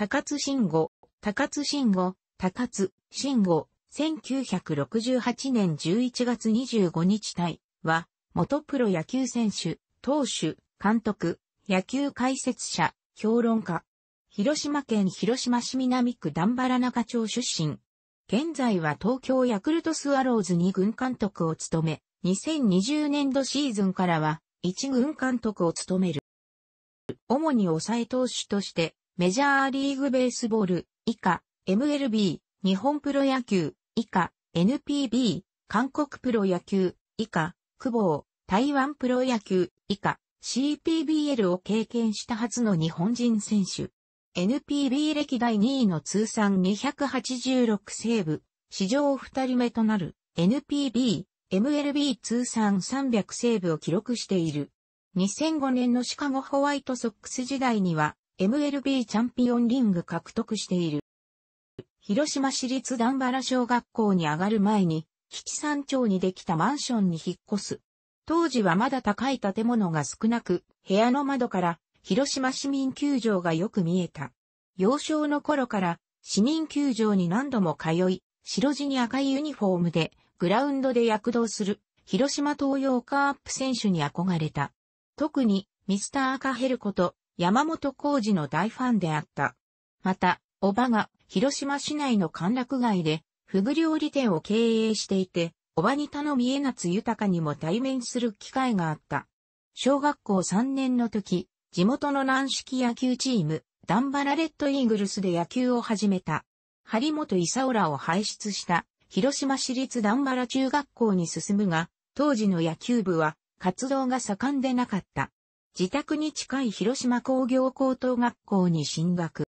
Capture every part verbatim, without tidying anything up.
高津臣吾、高津臣吾、高津臣吾、せんきゅうひゃくろくじゅうはちねんじゅういちがつにじゅうごにち隊は、元プロ野球選手、投手、監督、野球解説者、評論家。広島県広島市南区段原中町出身。現在は東京ヤクルトスワローズに軍監督を務め、にせんにじゅうねんどシーズンからは、一軍監督を務める。主に抑え投手として、メジャーリーグベースボール、以下、エムエルビー、日本プロ野球、以下、エヌピービー、韓国プロ野球、以下、久保、台湾プロ野球、以下、シーピービーエル を経験した初の日本人選手。エヌピービー 歴代にいの通算にひゃくはちじゅうろくセーブ、史上ふたりめとなる エヌピービー、エムエルビー 通算さんびゃくセーブを記録している。にせんごねんのシカゴホワイトソックス時代には エムエルビー チャンピオンリング獲得している。広島市立段原小学校に上がる前に、七三町にできたマンションに引っ越す。当時はまだ高い建物が少なく、部屋の窓から、広島市民球場がよく見えた。幼少の頃から市民球場に何度も通い、白地に赤いユニフォームでグラウンドで躍動する広島東洋カープ選手に憧れた。特にミスター赤ヘルこと山本浩二の大ファンであった。また、叔母が広島市内の歓楽街でフグ料理店を経営していて、叔母に頼み江夏豊にも対面する機会があった。小学校さんねんの時、地元の軟式野球チーム、段原レッドイーグルスで野球を始めた。張本勲らを輩出した、広島市立段原中学校に進むが、当時の野球部は活動が盛んでなかった。自宅に近い広島工業高等学校に進学。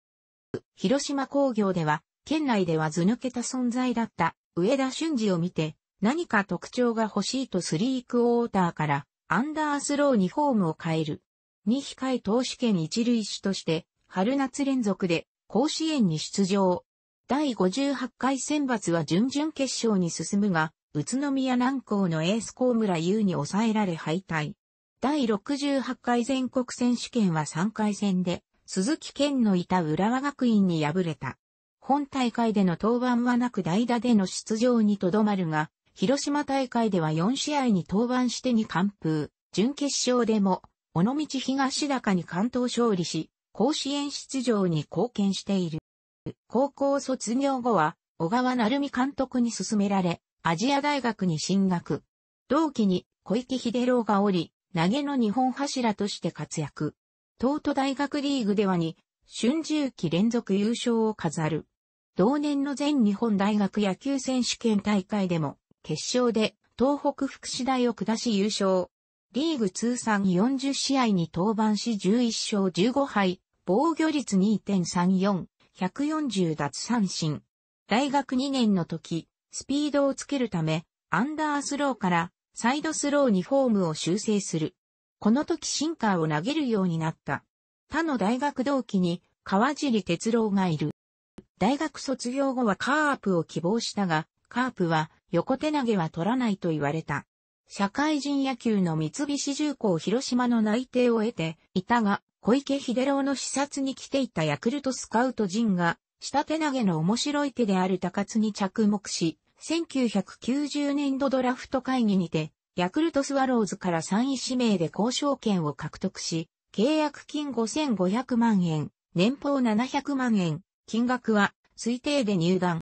広島工業では、県内では図抜けた存在だった上田俊二を見て、何か特徴が欲しいとスリークォーターから、アンダースローにフォームを変える。に控え投手兼一塁手として、春夏連続で甲子園に出場。第ごじゅうはちかい選抜は準々決勝に進むが、宇都宮南高のエース高村優に抑えられ敗退。第ろくじゅうはちかい全国選手権はさんかい戦で、鈴木健のいた浦和学院に敗れた。本大会での登板はなく代打での出場にとどまるが、広島大会ではよんしあいに登板してに完封、準決勝でも、尾道東高に完投勝利し、甲子園出場に貢献している。高校卒業後は、小川成美監督に勧められ、亜細亜大学に進学。同期に小池秀郎がおり、投げの日本柱として活躍。東都大学リーグではに、春秋期連続優勝を飾る。同年の全日本大学野球選手権大会でも、決勝で東北福祉大を下し優勝。リーグ通算よんじゅっしあいに登板しじゅういっしょうじゅうごはい、防御率 にてんさんよん、ひゃくよんじゅうだつさんしん。大学にねんの時、スピードをつけるため、アンダースローからサイドスローにフォームを修正する。この時シンカーを投げるようになった。他の大学同期に川尻哲郎がいる。大学卒業後はカープを希望したが、カープは横手投げは取らないと言われた。社会人野球の三菱重工広島の内定を得ていたが、小池秀郎の視察に来ていたヤクルトスカウト陣が、下手投げの面白い手である高津に着目し、せんきゅうひゃくきゅうじゅうねんどドラフト会議にて、ヤクルトスワローズからさんい指名で交渉権を獲得し、契約金ごせんごひゃくまんえん、年俸ななひゃくまんえん、金額は推定で入団。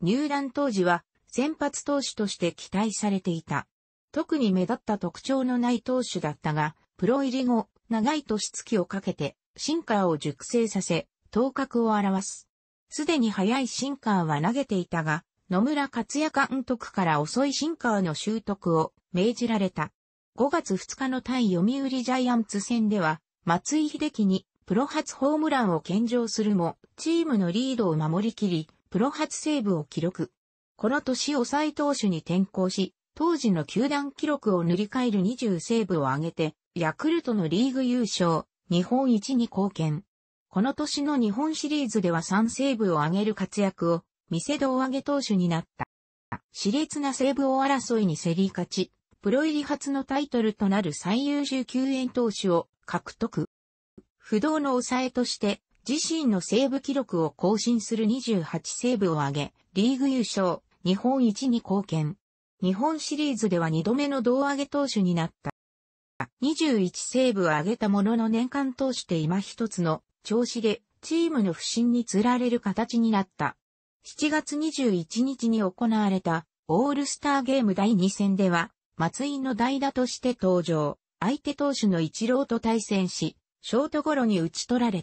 入団当時は、先発投手として期待されていた。特に目立った特徴のない投手だったが、プロ入り後、長い年月をかけて、シンカーを熟成させ、頭角を現す。すでに速いシンカーは投げていたが、野村克也監督から遅いシンカーの習得を命じられた。ごがつふつかの対読売ジャイアンツ戦では、松井秀喜にプロ初ホームランを献上するも、チームのリードを守りきり、プロ初セーブを記録。この年抑え投手に転向し、当時の球団記録を塗り替えるにじゅうセーブを挙げて、ヤクルトのリーグ優勝、日本一に貢献。この年の日本シリーズではさんセーブを挙げる活躍を、見せ胴上げ投手になった。熾烈なセーブ王争いに競り勝ち、プロ入り初のタイトルとなる最優秀救援投手を獲得。不動の抑えとして、自身のセーブ記録を更新するにじゅうはちセーブを挙げ、リーグ優勝、日本一に貢献。日本シリーズではにどめの胴上げ投手になった。にじゅういちセーブを挙げたものの年間投手で今一つの調子でチームの不振につられる形になった。しちがつにじゅういちにちに行われたオールスターゲームだいにせんでは松井の代打として登場。相手投手のイチローと対戦し、ショートゴロに打ち取られ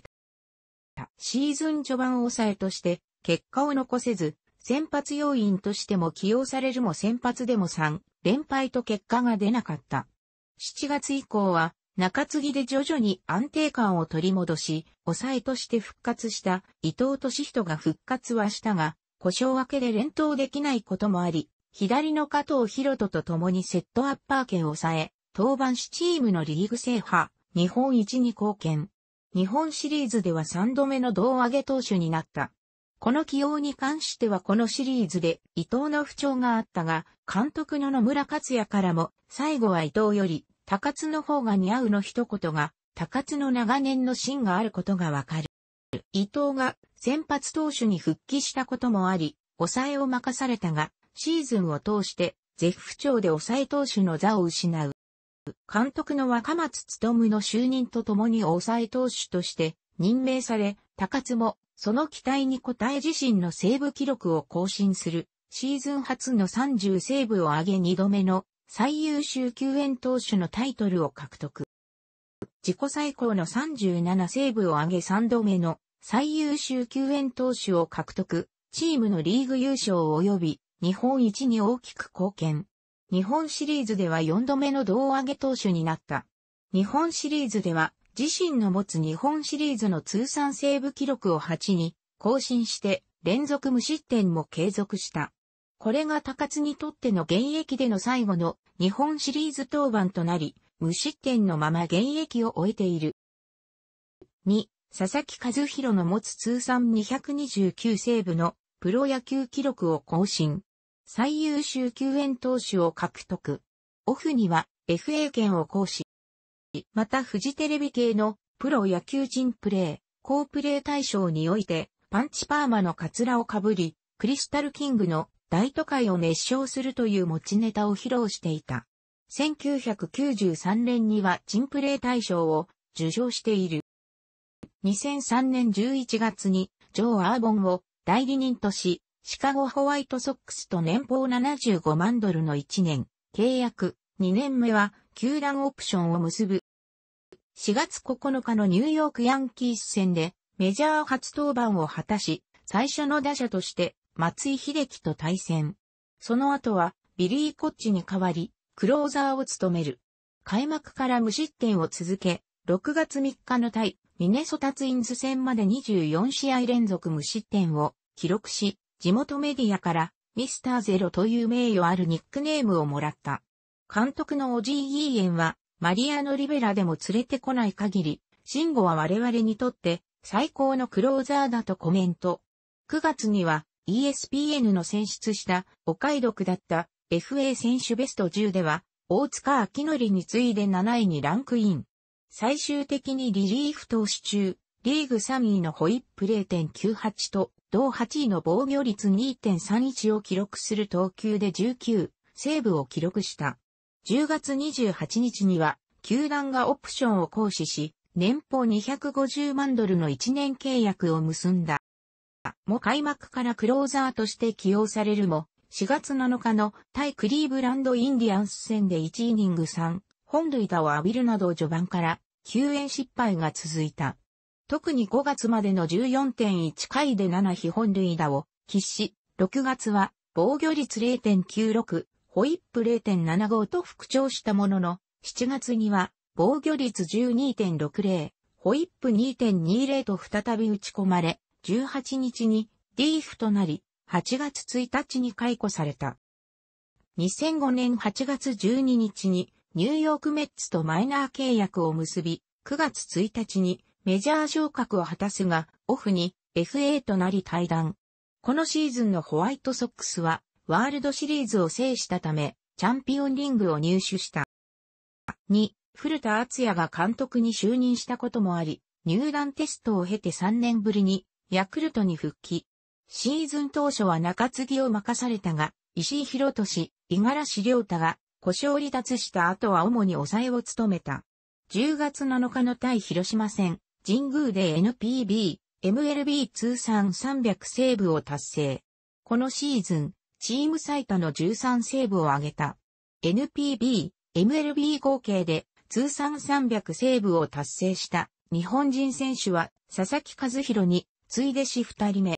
た。シーズン序盤抑えとして結果を残せず、先発要員としても起用されるも先発でもさんれんぱいと結果が出なかった。しちがつ以降は中継ぎで徐々に安定感を取り戻し、抑えとして復活した伊藤利人が復活はしたが、故障明けで連投できないこともあり、左の加藤大翔と共にセットアッパー権を抑え、登板しチームのリーグ制覇、日本一に貢献。日本シリーズではさんどめの胴上げ投手になった。この起用に関してはこのシリーズで伊藤の不調があったが、監督の野村克也からも、最後は伊藤より高津の方が似合うの一言が、高津の長年の芯があることがわかる。伊藤が先発投手に復帰したこともあり、抑えを任されたが、シーズンを通して絶不調で抑え投手の座を失う。監督の若松努の就任とともに抑え投手として任命され、高津もその期待に応え自身のセーブ記録を更新するシーズン初のさんじゅうセーブを挙げにどめの最優秀救援投手のタイトルを獲得。自己最高のさんじゅうななセーブを挙げさんどめの最優秀救援投手を獲得、チームのリーグ優勝及び日本一に大きく貢献。日本シリーズではよんどめの胴上げ投手になった。日本シリーズでは自身の持つ日本シリーズの通算セーブ記録をはちに更新して連続無失点も継続した。これが高津にとっての現役での最後の日本シリーズ登板となり、無失点のまま現役を終えている。に、佐々木主浩の持つ通算にひゃくにじゅうきゅうセーブのプロ野球記録を更新。最優秀救援投手を獲得。オフには エフエー 権を行使。またフジテレビ系のプロ野球人プレー、好プレー大賞においてパンチパーマのカツラをかぶり、クリスタルキングの大都会を熱唱するという持ちネタを披露していた。せんきゅうひゃくきゅうじゅうさんねんには人プレー大賞を受賞している。にせんさんねんじゅういちがつにジョー・アーボンを代理人とし、シカゴホワイトソックスと年俸ななじゅうごまんドルのいちねん契約、にねんめは球団オプションを結ぶ。しがつここのかのニューヨークヤンキース戦でメジャー初登板を果たし、最初の打者として松井秀喜と対戦。その後はビリー・コッチに代わりクローザーを務める。開幕から無失点を続け、ろくがつみっかの対ミネソタツインズ戦までにじゅうよんしあい連続無失点を記録し、地元メディアからミスターゼロという名誉あるニックネームをもらった。監督のオジー・イーエンはマリアノ・リベラでも連れてこない限り、シンゴは我々にとって最高のクローザーだとコメント。くがつには イーエスピーエヌ の選出したお買い得だった エフエー 選手ベストじゅうでは大塚明則に次いでなないにランクイン。最終的にリリーフ投手中、リーグさんいのホイップ れいてんきゅうはち と、同はちいの防御率 にてんさんいち を記録する投球でじゅうきゅうセーブを記録した。じゅうがつにじゅうはちにちには、球団がオプションを行使し、年俸にひゃくごじゅうまんドルのいちねん契約を結んだ。も開幕からクローザーとして起用されるも、しがつなのかの対クリーブランドインディアンス戦でいちイニングさんぼんるいだを浴びるなど序盤から救援失敗が続いた。特にごがつまでの じゅうよんてんいちかいでななひほんるいだを喫し、ろくがつは防御率 れいてんきゅうろく、ホイップ れいてんななご と復調したものの、しちがつには防御率 じゅうにてんろくぜろ、ホイップ にてんにぜろ と再び打ち込まれ、じゅうはちにちにリーフとなり、はちがつついたちに解雇された。にせんごねんはちがつじゅうににちにニューヨークメッツとマイナー契約を結び、くがつついたちにメジャー昇格を果たすが、オフに エフエー となり退団。このシーズンのホワイトソックスは、ワールドシリーズを制したため、チャンピオンリングを入手した。に、古田敦也が監督に就任したこともあり、入団テストを経てさんねんぶりにヤクルトに復帰。シーズン当初は中継ぎを任されたが、石井宏敏、五十嵐亮太が故障離脱した後は主に抑えを務めた。じゅうがつなのかの対広島戦、神宮で エヌピービー、エムエルビー 通算さんびゃくセーブを達成。このシーズン、チーム最多のじゅうさんセーブを挙げた。エヌピービー、エムエルビー 合計で通算さんびゃくセーブを達成した日本人選手は佐々木一弘に次いでしふたりめ。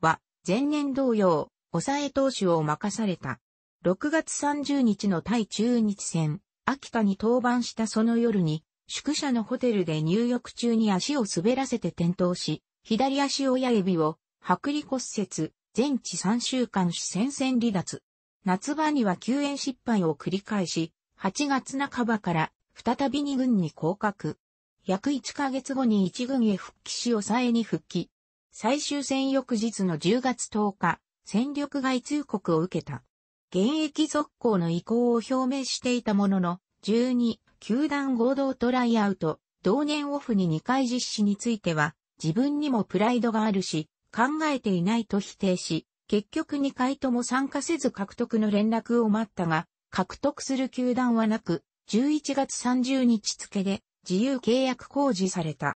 は、前年同様、抑え投手を任された。ろくがつさんじゅうにちの対中日戦、秋田に登板したその夜に、宿舎のホテルで入浴中に足を滑らせて転倒し、左足親指を剥離骨折、全治さんしゅうかんし戦線離脱。夏場には救援失敗を繰り返し、はちがつなかばから再びに軍に降格。約いっかげつごにいち軍へ復帰し抑えに復帰。最終戦翌日のじゅうがつとおか、戦力外通告を受けた。現役続行の意向を表明していたものの、じゅうにきゅうだん合同トライアウト、同年オフににかい実施については、自分にもプライドがあるし、考えていないと否定し、結局にかいとも参加せず獲得の連絡を待ったが、獲得する球団はなく、じゅういちがつさんじゅうにち付で自由契約公示された。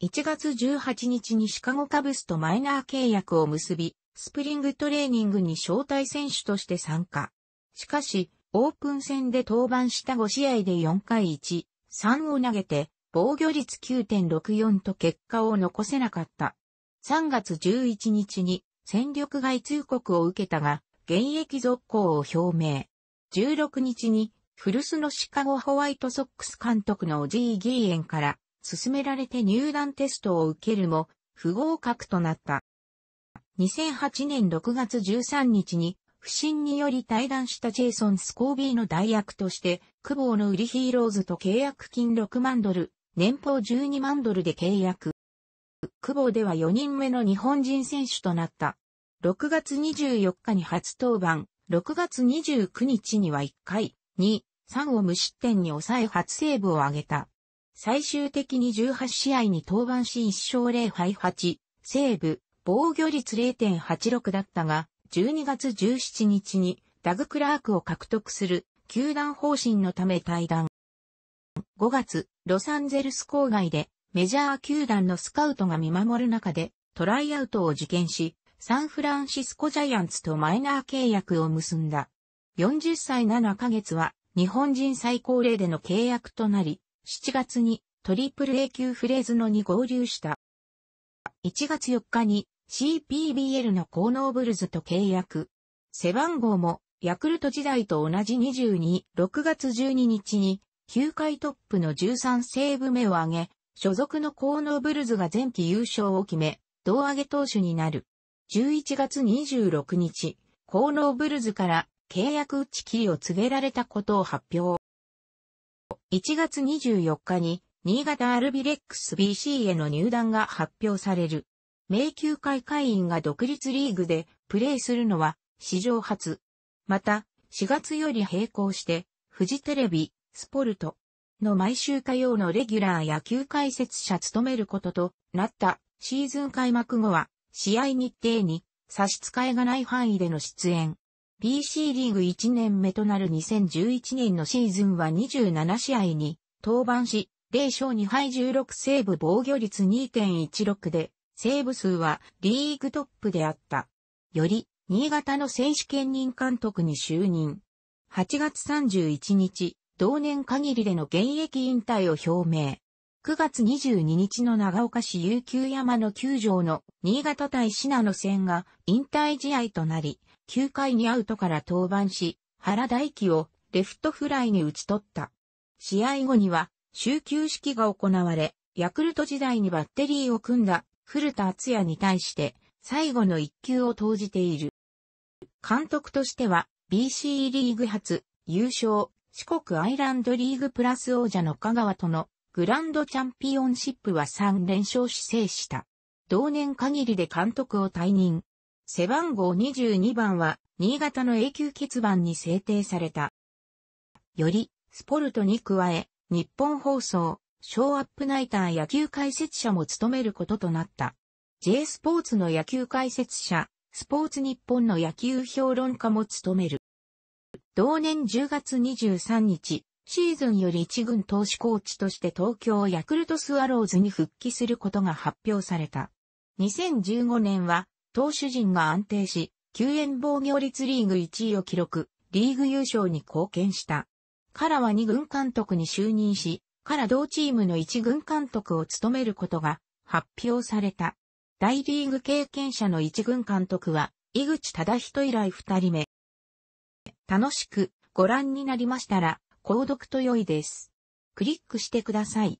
いちがつじゅうはちにちにシカゴカブスとマイナー契約を結び、スプリングトレーニングに招待選手として参加。しかし、オープン戦で登板したごしあいでよんかいいちさんを投げて、防御率 きゅうてんろくよん と結果を残せなかった。さんがつじゅういちにちに戦力外通告を受けたが、現役続行を表明。じゅうろくにちに、古巣のシカゴホワイトソックス監督のオジー・ギーエンから、勧められて入団テストを受けるも、不合格となった。にせんはちねんろくがつじゅうさんにちに、不振により退団したジェイソン・スコービーの代役として、久保の売りヒーローズと契約金ろくまんドル、年俸じゅうにまんドルで契約。久保ではよにんめの日本人選手となった。ろくがつにじゅうよっかに初登板、ろくがつにじゅうくにちにはいっかいにさんを無失点に抑え初セーブを挙げた。最終的にじゅうはちしあいに登板しいっしょうぜろはいはち、セーブ、防御率 れいてんはちろく だったが、じゅうにがつじゅうしちにちにダグ・クラークを獲得する球団方針のため退団。ごがつ、ロサンゼルス郊外でメジャー球団のスカウトが見守る中でトライアウトを受験し、サンフランシスコジャイアンツとマイナー契約を結んだ。よんじゅっさいななかげつは日本人最高齢での契約となり、しちがつにトリプル A 級フレーズのに合流した。いちがつよっかに シーピービーエル のコーノーブルズと契約。背番号もヤクルト時代と同じにじゅうに、ろくがつじゅうににちにきゅうかいトップのじゅうさんセーブ目を挙げ、所属のコーノーブルズが前期優勝を決め、胴上げ投手になる。じゅういちがつにじゅうろくにち、コーノーブルズから契約打ち切りを告げられたことを発表。いちがつにじゅうよっかに、新潟アルビレックス ビーシー への入団が発表される。名球会会員が独立リーグでプレーするのは史上初。また、しがつより並行して、フジテレビ、スポルトの毎週火曜のレギュラー野球解説者務めることとなったシーズン開幕後は、試合日程に差し支えがない範囲での出演。ビーシー リーグいちねんめとなるにせんじゅういちねんのシーズンはにじゅうななしあいに登板し、ぜろしょうにはいじゅうろくセーブ防御率 にてんいちろく で、セーブ数はリーグトップであった。より、新潟の正式兼任監督に就任。はちがつさんじゅういちにち、同年限りでの現役引退を表明。くがつにじゅうににちの長岡市有給山の球場の新潟対信濃戦が引退試合となり、きゅうかいにアウトから登板し、原大輝をレフトフライに打ち取った。試合後には、集球式が行われ、ヤクルト時代にバッテリーを組んだ古田敦也に対して最後の一球を投じている。監督としては ビーシー リーグ初優勝、四国アイランドリーグプラス王者の香川とのグランドチャンピオンシップはさんれんしょうし制した。同年限りで監督を退任。背番号にじゅうにばんは新潟の永久欠番に制定された。よりスポルトに加え、日本放送、ショーアップナイター野球解説者も務めることとなった。J スポーツの野球解説者、スポーツ日本の野球評論家も務める。同年じゅうがつにじゅうさんにち、シーズンより一軍投手コーチとして東京ヤクルトスワローズに復帰することが発表された。にせんじゅうごねんは、投手陣が安定し、きゅうえん防御率リーグいちいを記録、リーグ優勝に貢献した。からはに軍監督に就任し、から同チームのいち軍監督を務めることが発表された。大リーグ経験者の一軍監督は、井口資仁以来二人目。楽しくご覧になりましたら、購読と良いです。クリックしてください。